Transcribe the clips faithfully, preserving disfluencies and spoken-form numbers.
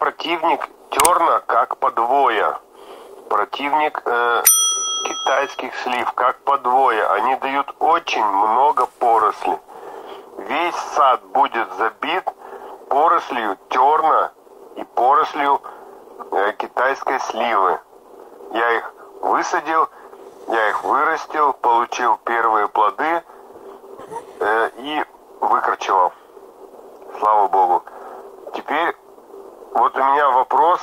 противник терна как подвоя. Противник э, китайских слив как подвоя. Они дают очень много поросли. Весь сад будет забит порослью терна и порослью э, китайской сливы. Я их высадил, я их вырастил, получил первые плоды э, и выкорчевал. Слава Богу. Теперь вот у меня вопрос,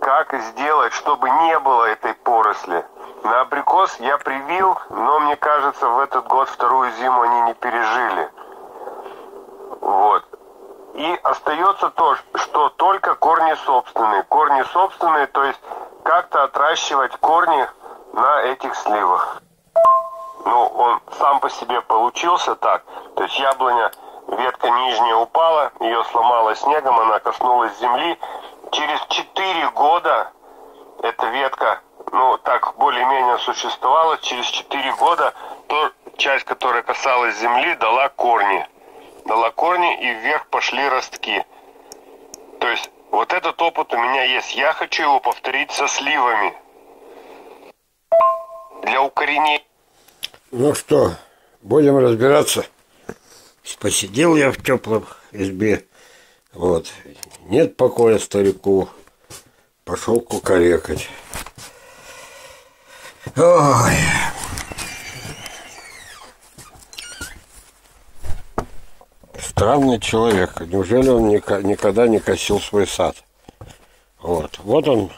как сделать, чтобы не было этой поросли. На абрикос я привил, но мне кажется, в этот год вторую зиму они не пережили. Вот. И остается то, что только корни собственные. Корни собственные, то есть как-то отращивать корни на этих сливах. Ну, он сам по себе получился так. То есть яблоня... Ветка нижняя упала, ее сломала снегом, она коснулась земли. Через четыре года эта ветка, ну, так более-менее существовала. Через четыре года то часть, которая касалась земли, дала корни. Дала корни, и вверх пошли ростки. То есть вот этот опыт у меня есть. Я хочу его повторить со сливами. Для укоренения. Ну что, будем разбираться. Посидел я в теплом избе, вот, нет покоя старику, пошел кукарекать. Ой. Странный человек, неужели он никогда не косил свой сад? Вот, вот он,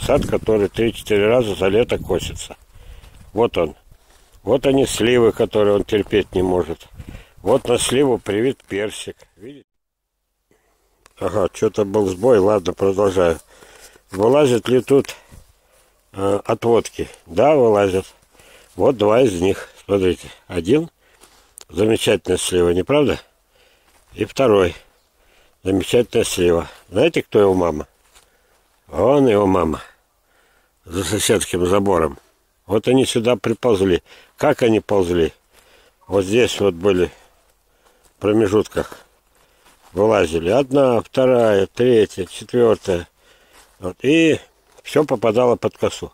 сад, который три-четыре раза за лето косится, вот он, вот они сливы, которые он терпеть не может. Вот на сливу привит персик. Видите? Ага, что-то был сбой. Ладно, продолжаю. Вылазит ли тут э, отводки? Да, вылазят. Вот два из них. Смотрите. Один. Замечательная слива, не правда? И второй. Замечательная слива. Знаете, кто его мама? Вон его мама. За соседским забором. Вот они сюда приползли. Как они ползли? Вот здесь вот были... В промежутках вылазили одна, вторая, третья, четвертая, вот, и все попадало под косу.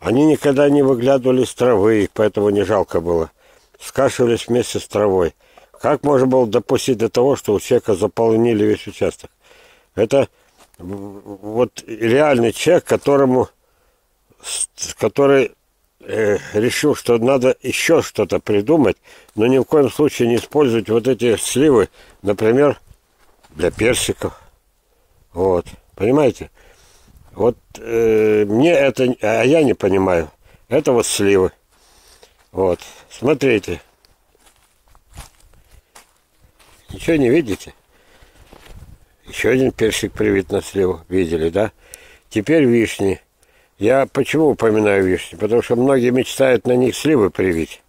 Они никогда не выглядывали из травы, их поэтому не жалко было. Скашивались вместе с травой. Как можно было допустить до того, что у человека заполонили весь участок? Это вот реальный человек, которому, который решил, что надо еще что-то придумать, но ни в коем случае не использовать вот эти сливы, например, для персиков. Вот, понимаете? Вот э, мне это, а я не понимаю. Это вот сливы. Вот, смотрите. Ничего не видите? Еще один персик привит на сливу. Видели, да? Теперь вишни. Я почему упоминаю вишни? Потому что многие мечтают на них сливы привить.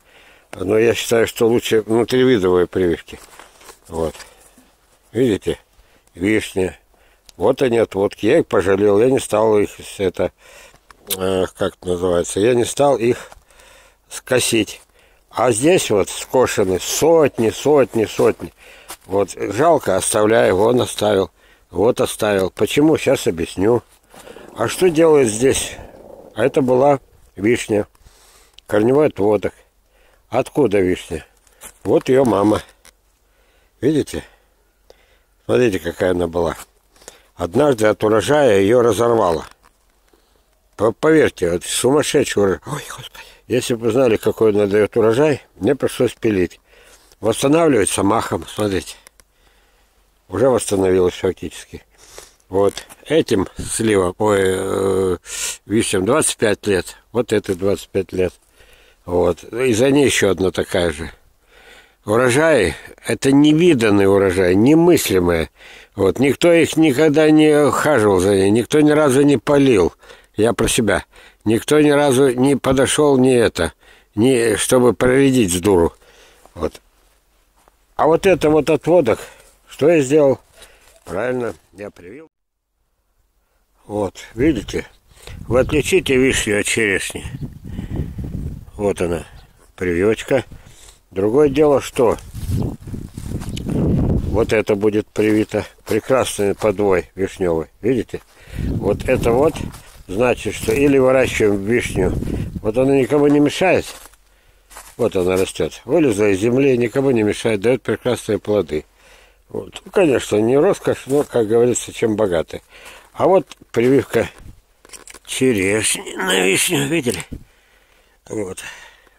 Но я считаю, что лучше внутривидовые прививки. Вот. Видите? Вишни. Вот они отводки. Я их пожалел. Я не стал их, это, э, как это называется, я не стал их скосить. А здесь вот скошены сотни, сотни, сотни. Вот. Жалко, оставляю. Вон оставил. Вот оставил. Почему? Сейчас объясню. А что делает здесь? А это была вишня. Корневой отводок. Откуда вишня? Вот ее мама. Видите? Смотрите, какая она была. Однажды от урожая ее разорвало. Поверьте, вот сумасшедший урожай. Ой, Господи. Если бы вы знали, какой она дает урожай, мне пришлось пилить. Восстанавливается махом, смотрите. Уже восстановилось фактически. Вот этим сливам, ой, э, вишням двадцать пять лет, вот этой двадцать пять лет. Вот. И за ней еще одна такая же. Урожаи – это невиданный урожай, немыслимые. Вот. Никто их никогда не ухаживал за ней, никто ни разу не полил. Я про себя. Никто ни разу не подошел ни это, ни, чтобы проредить с дуру. Вот. А вот это вот отводок, что я сделал? Правильно, я привил. Вот, видите? Вы отличите вишню от черешни. Вот она, прививочка. Другое дело, что Вот это будет привито прекрасный подвой вишневый. Видите? Вот это вот значит, что или выращиваем вишню. Вот она никому не мешает. Вот она растет. Вылезла из земли, никому не мешает, дает прекрасные плоды. Вот. Ну, конечно, не роскошь, но, как говорится, чем богаты. А вот прививка черешни на вишню, видели? Вот.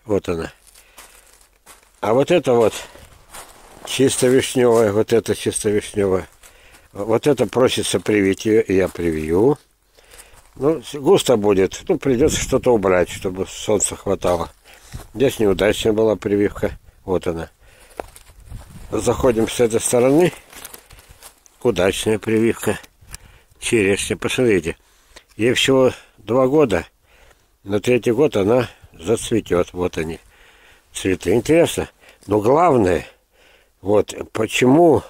Вот она. А вот это вот чисто вишневая, вот это чисто вишневая. Вот это просится привить ее, я привью. Ну, густо будет. Ну, придется что-то убрать, чтобы солнца хватало. Здесь неудачная была прививка. Вот она. Заходим с этой стороны. Удачная прививка. Черешня. Посмотрите. Ей всего два года. На третий год она зацветет. Вот они. Цветы. Интересно. Но главное, вот почему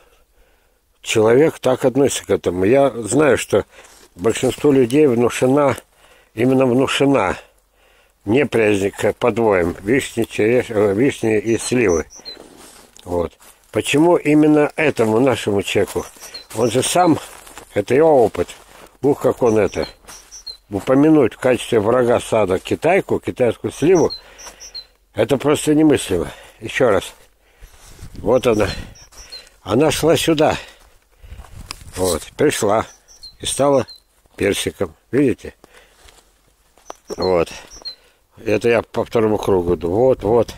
человек так относится к этому. Я знаю, что большинству людей внушена, именно внушена неприязнь к подвоям вишни, череш... вишни и сливы. Вот. Почему именно этому нашему человеку? Он же сам, это его опыт. Ух, как он это. Упомянуть в качестве врага сада китайку, китайскую сливу, это просто немыслимо. Еще раз. Вот она. Она шла сюда. Вот. Пришла. И стала персиком. Видите? Вот. Это я по второму кругу иду. Вот, вот.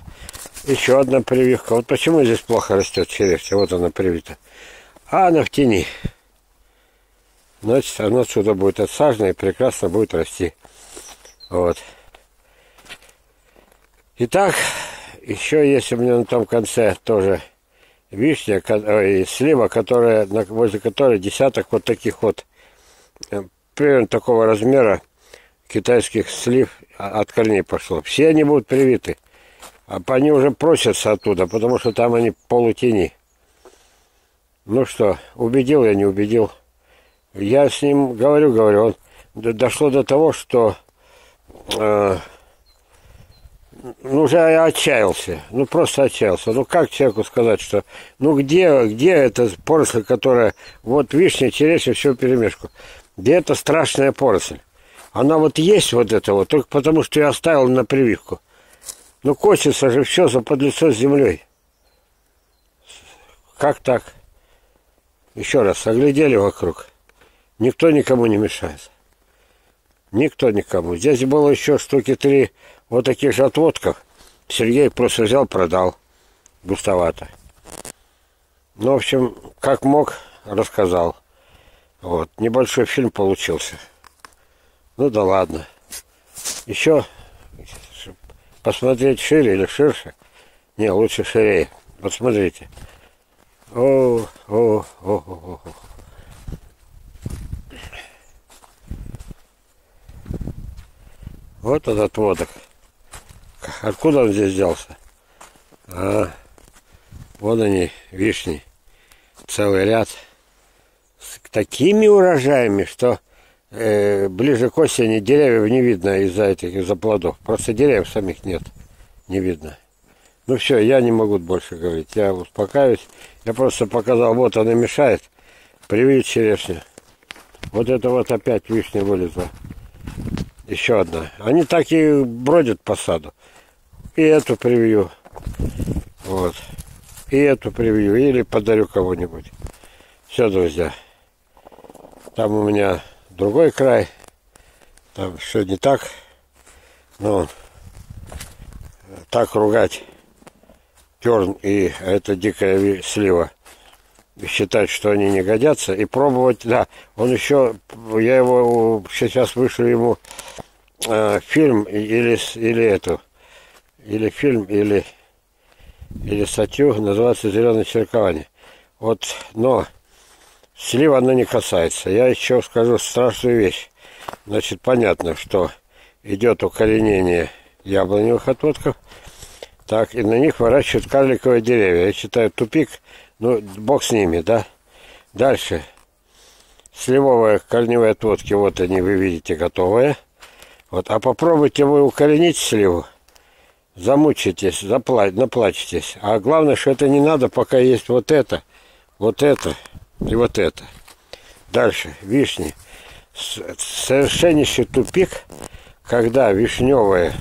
Еще одна прививка. Вот почему здесь плохо растет черешня. Вот она привита. А она в тени. Значит, она отсюда будет отсажена и прекрасно будет расти. Вот. Итак, еще есть у меня на том конце тоже вишня и слива, которая, возле которой десяток вот таких вот, примерно такого размера китайских слив от корней пошло. Все они будут привиты. А они уже просятся оттуда, потому что там они полутени. Ну что, убедил я, не убедил. Я с ним говорю, говорю. Он дошло до того, что э, ну, уже отчаялся. Ну, просто отчаялся. Ну, как человеку сказать, что... Ну, где, где эта поросль, которая... Вот вишня, черешня, все перемешку. Где эта страшная поросль? Она вот есть вот эта вот, только потому, что я оставил на прививку. Ну, косится же все заподлицо с землей. Как так? Еще раз, оглядели вокруг. Никто никому не мешает. Никто никому. Здесь было еще штуки три вот таких же отводков. Сергей просто взял, продал. Густовато. Ну, в общем, как мог, рассказал. Вот. Небольшой фильм получился. Ну да ладно. Еще посмотреть шире или ширше. Не, лучше ширее. Вот смотрите. О, о, о, о, о. Вот этот водок. Откуда он здесь взялся? А, вот они, вишни. Целый ряд. С такими урожаями, что э, ближе к осени деревьев не видно из-за этих, из-за плодов. Просто деревьев самих нет. Не видно. Ну все, я не могу больше говорить. Я успокаиваюсь. Я просто показал, вот она мешает. Привить черешню. Вот это вот опять вишня вылезла. Еще одна. Они так и бродят по саду. И эту привью. Вот. И эту привью. Или подарю кого-нибудь. Все, друзья. Там у меня другой край. Там все не так. Но так ругать терн и это дикая слива. Считать, что они не годятся. И пробовать, да, он еще, я его, сейчас вышлю ему э, фильм или, или эту, или фильм, или, или статью, называется «Зеленое черкование». Вот, но слива она не касается. Я еще скажу страшную вещь. Значит, понятно, что идет укоренение яблоневых отводков, так, и на них выращивают карликовые деревья. Я считаю, тупик. Ну, бог с ними, да? Дальше. Сливовые корневые отводки, вот они, вы видите, готовые. Вот. А попробуйте вы укоренить сливу. Замучитесь, запла... наплачетесь. А главное, что это не надо, пока есть вот это. Вот это и вот это. Дальше вишни. Совершеннейший тупик, когда вишневые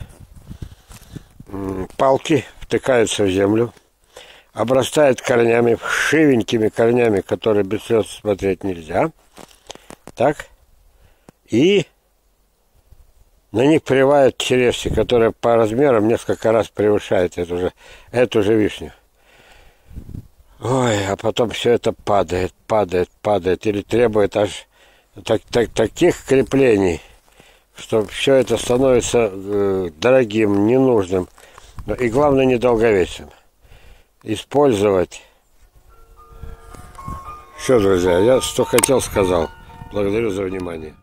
палки втыкаются в землю, обрастают корнями, шивенькими корнями, которые без слез смотреть нельзя. Так. И на них прививают черешни, которые по размерам несколько раз превышают эту же, эту же вишню. Ой, а потом все это падает, падает, падает. Или требует аж так, так, таких креплений, что все это становится э, дорогим, ненужным. И главное, недолговечным. Использовать. Все, друзья, я что хотел, сказал. Благодарю за внимание.